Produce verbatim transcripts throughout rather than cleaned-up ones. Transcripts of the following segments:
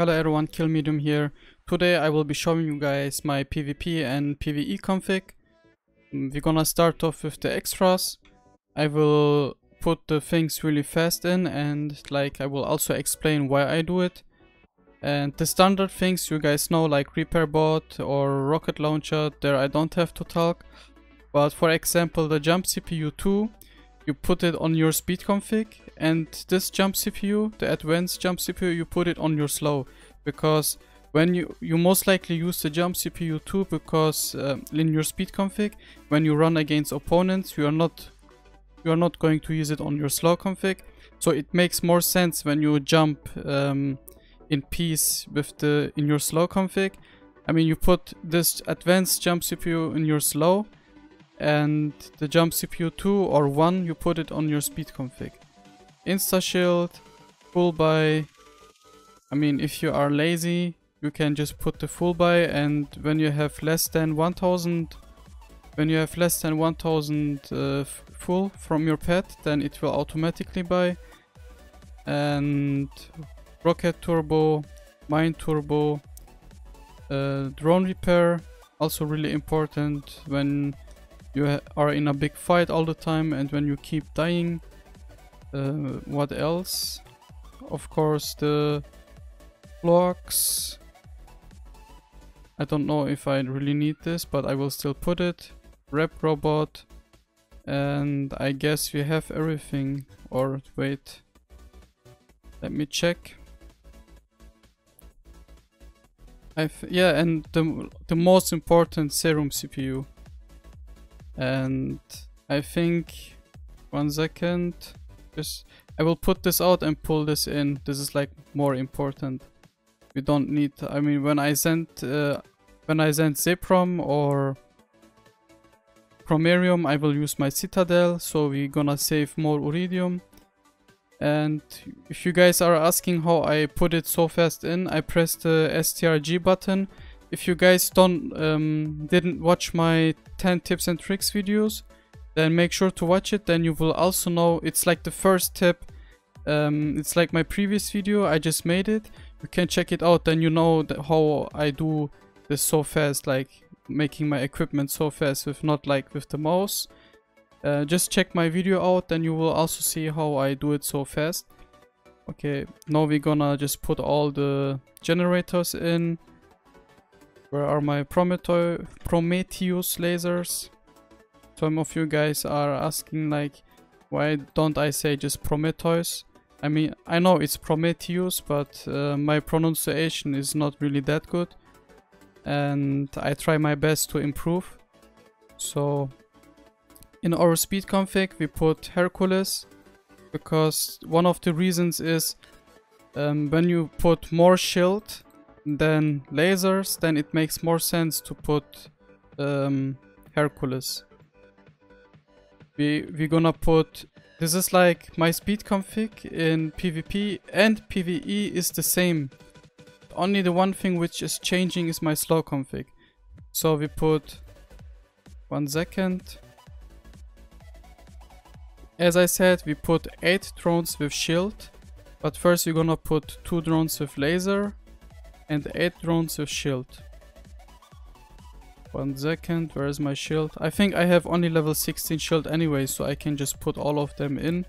Hello everyone, Killmedium here. Today I will be showing you guys my PvP and PvE config. We're gonna start off with the extras. I will put the things really fast in, and like I will also explain why I do it. And the standard things you guys know, like repair bot or rocket launcher, there I don't have to talk. But for example, the jump C P U two, you put it on your speed config, and this jump C P U, the advanced jump C P U, you put it on your slow, because when you you most likely use the jump C P U too, because uh, in your speed config, when you run against opponents, you are not you are not going to use it on your slow config. So it makes more sense when you jump um, in peace with the in your slow config. I mean, you put this advanced jump C P U in your slow, and the jump C P U two or one, you put it on your speed config. Insta shield, full buy. I mean, if you are lazy, you can just put the full buy, and when you have less than one thousand, when you have less than one thousand uh, full from your pet, then it will automatically buy. And rocket turbo, mine turbo, uh, drone repair, also really important when you are in a big fight all the time and when you keep dying. Uh, what else? Of course, the blocks. I don't know if I really need this, but I will still put it. Rep robot. And I guess we have everything. Or wait, let me check. I've, yeah, and the, the most important, serum C P U. And I think, one second, just I will put this out and pull this in. This is like more important. We don't need, I mean, when I send uh, when I send Zeprom or Promerium, I will use my Citadel, so we're gonna save more Uridium. And if you guys are asking how I put it so fast in, I press the S T R G button. If you guys don't um, didn't watch my ten tips and tricks videos, then make sure to watch it. Then you will also know, it's like the first tip. Um, it's like my previous video, I just made it. You can check it out, then you know that how I do this so fast, like making my equipment so fast with not like with the mouse. Uh, just check my video out, then you will also see how I do it so fast. Okay, now we're gonna just put all the generators in. Where are my Prometheus lasers? Some of you guys are asking like, why don't I say just Prometheus? I mean, I know it's Prometheus, but uh, my pronunciation is not really that good. And I try my best to improve. So, in our speed config, we put Hercules. Because one of the reasons is, um, when you put more shield than lasers, then it makes more sense to put um, Hercules. We, we're gonna put, this is like my speed config in PvP and PvE is the same. Only the one thing which is changing is my slow config. So we put, one second. As I said, we put eight drones with shield, but first we're gonna put two drones with laser and eight drones with shield. One second, where is my shield? I think I have only level sixteen shield anyway, so I can just put all of them in.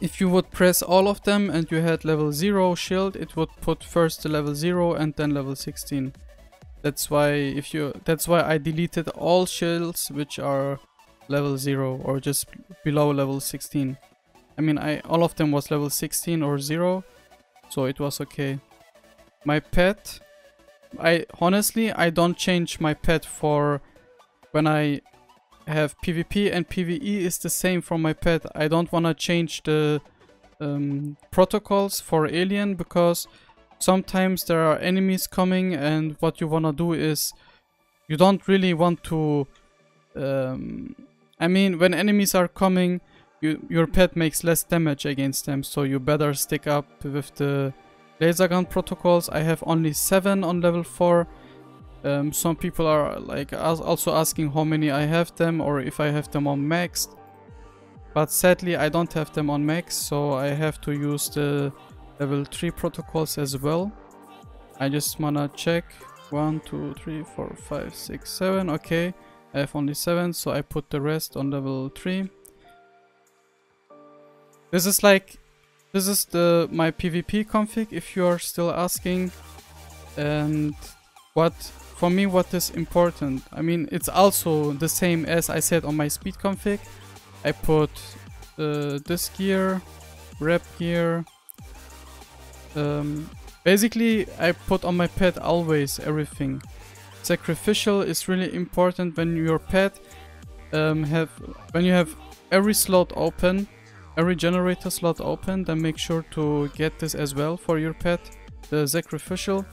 If you would press all of them and you had level zero shield, it would put first the level zero and then level sixteen. That's why if you that's why I deleted all shields which are level zero or just below level sixteen. I mean, I all of them was level sixteen or zero, so it was okay. My pet, I honestly I don't change my pet for when I have PvP and PvE is the same for my pet. I don't wanna change the um, protocols for alien, because sometimes there are enemies coming and what you wanna do is you don't really want to um, I mean, when enemies are coming, you, your pet makes less damage against them, so you better stick up with the laser gun protocols. I have only seven on level four. Um, some people are like as also asking how many I have them or if I have them on max. But sadly I don't have them on max, so I have to use the level three protocols as well. I just wanna check one, two, three, four, five, six, seven. Okay, I have only seven, so I put the rest on level three. This is like, this is the my PvP config, if you are still asking. And what for me, what is important, I mean, it's also the same as I said on my speed config. I put uh, this gear, rep gear. Um, basically, I put on my pet always everything. Sacrificial is really important when your pet um, have when you have every slot open. Every generator slot open, then make sure to get this as well for your pet, the sacrificial.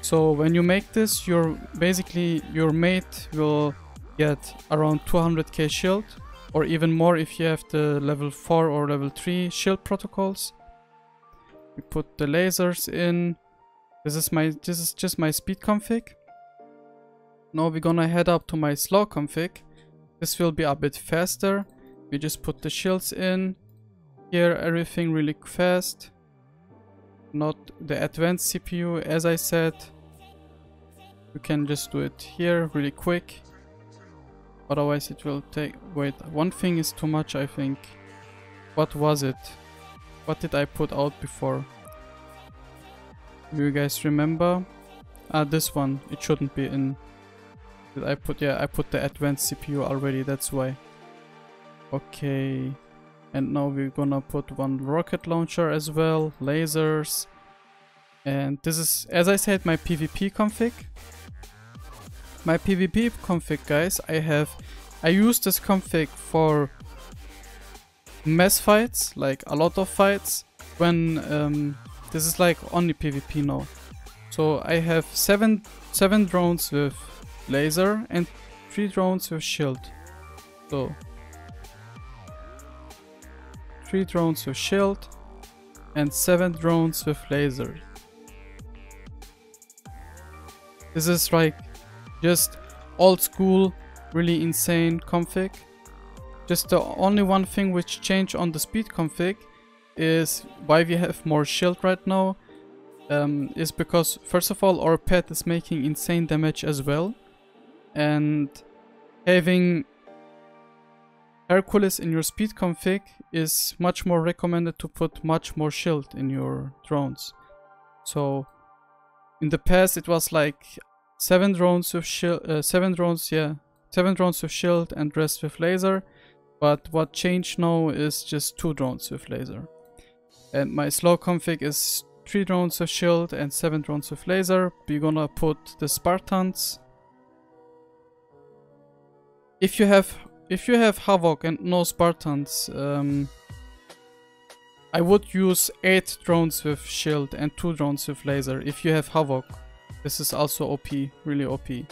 So when you make this, your basically your mate will get around two hundred K shield, or even more if you have the level four or level three shield protocols. We put the lasers in. This is my this is just my speed config. Now we're gonna head up to my slow config. This will be a bit faster. We just put the shields in. Here everything really fast, not the advanced C P U as I said. You can just do it here really quick, otherwise it will take. Wait, one thing is too much, I think. What was it? What did I put out before? Do you guys remember? Ah, this one, it shouldn't be in. Did I put, yeah, I put the advanced C P U already, that's why. Okay, and now we're gonna put one rocket launcher as well, lasers, and this is, as I said, my PvP config. My PvP config, guys, I have, I use this config for mass fights, like a lot of fights, when, um, this is like only PvP now. So I have seven, seven drones with laser and three drones with shield. So three drones with shield and seven drones with laser. This is like just old school, really insane config. Just the only one thing which changed on the speed config is why we have more shield right now, um, is because first of all our pet is making insane damage as well, and having Hercules in your speed config is much more recommended to put much more shield in your drones. So in the past it was like seven drones with shield, uh, seven drones, yeah, seven drones with shield and rest with laser. But what changed now is just two drones with laser. And my slow config is three drones with shield and seven drones with laser. We're gonna put the Spartans. If you have If you have Havoc and no Spartans, um, I would use eight drones with shield and two drones with laser if you have Havoc. This is also O P, really O P.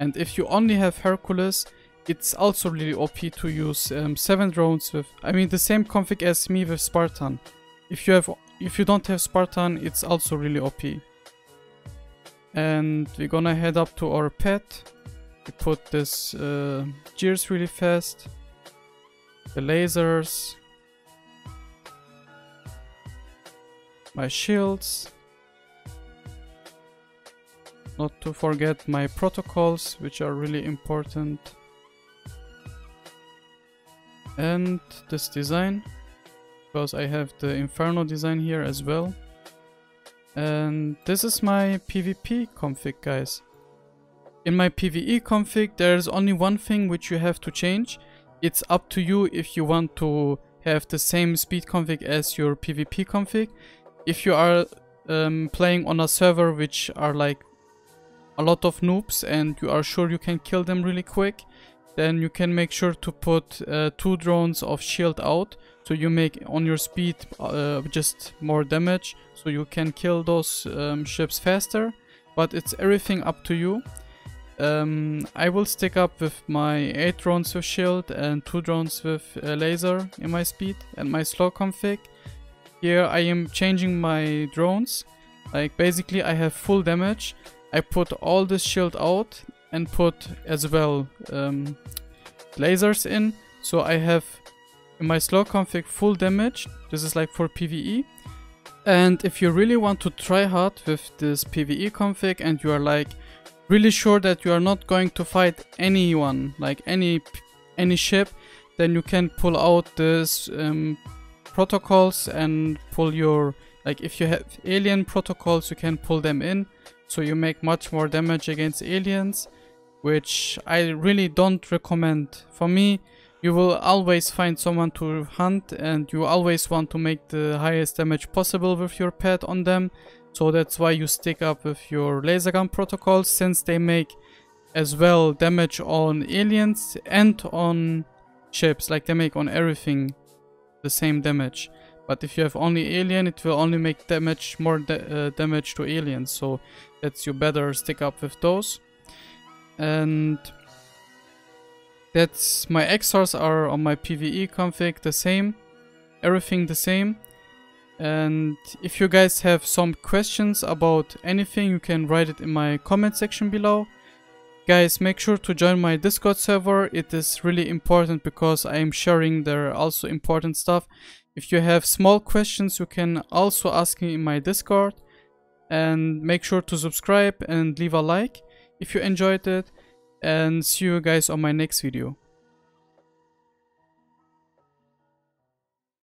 And if you only have Hercules, it's also really O P to use um, seven drones with, I mean, the same config as me with Spartan. If you have, if you don't have Spartan, it's also really O P. And we're gonna head up to our pet. We put this uh, gears really fast, the lasers, my shields, not to forget my protocols which are really important, and this design because I have the Inferno design here as well. And this is my PvP config, guys. In my PvE config, there is only one thing which you have to change. It's up to you if you want to have the same speed config as your PvP config. If you are um, playing on a server which are like a lot of noobs and you are sure you can kill them really quick, then you can make sure to put uh, two drones of shield out, so you make on your speed uh, just more damage, so you can kill those um, ships faster. But it's everything up to you. Um, I will stick up with my eight drones with shield and two drones with uh, laser in my speed and my slow config. Here I am changing my drones. Like basically I have full damage. I put all this shield out and put as well um, lasers in. So I have in my slow config full damage. This is like for PvE. And if you really want to try hard with this PvE config and you are like really sure that you are not going to fight anyone, like any any ship, then you can pull out this um, protocols and pull your, like if you have alien protocols you can pull them in, so you make much more damage against aliens, which I really don't recommend. For me, you will always find someone to hunt and you always want to make the highest damage possible with your pet on them. So that's why you stick up with your laser gun protocols, since they make as well damage on aliens and on ships, like they make on everything the same damage. But if you have only alien, it will only make damage, more da uh, damage to aliens, so that's, you better stick up with those. And that's, my X Rs are on my PvE config the same, everything the same. And if you guys have some questions about anything, you can write it in my comment section below. Guys, make sure to join my Discord server. It is really important because I am sharing there also important stuff. If you have small questions, you can also ask me in my Discord. And make sure to subscribe and leave a like if you enjoyed it. And see you guys on my next video.